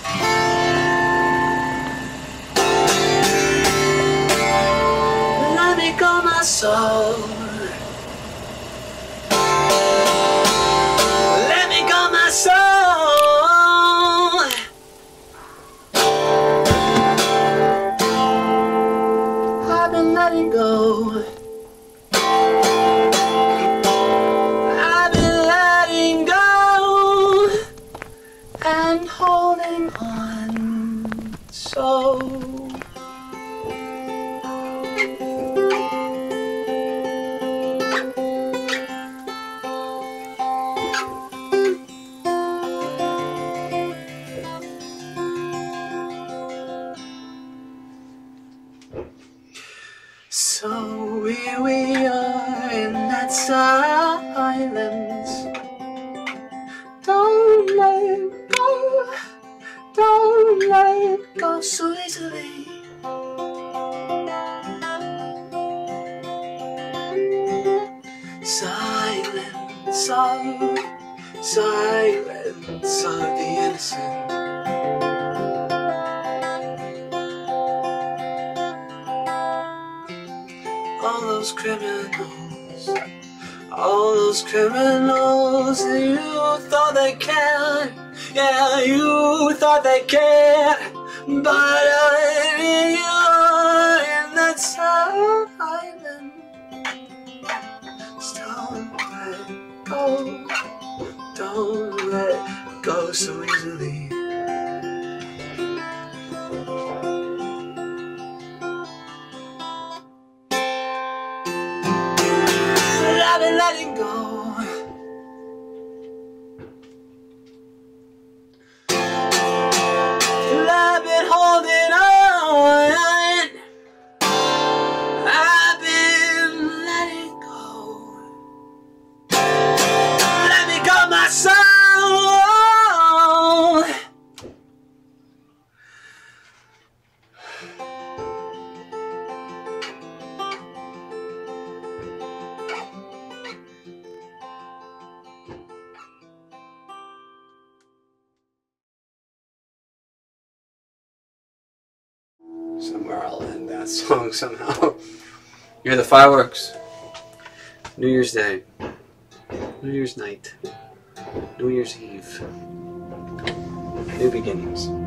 Let me go, my soul. Let me go, my soul. I've been letting go. Holding on so here we are in that silence. Don't let go, don't let go so easily. Silence of the innocent. All those criminals, you thought they cared. Yeah, you thought they cared, but you're in that silence. Don't let go so easily. I've been letting go. Somewhere I'll end that song somehow. You're the fireworks. New Year's Day. New Year's night. New Year's Eve. New beginnings.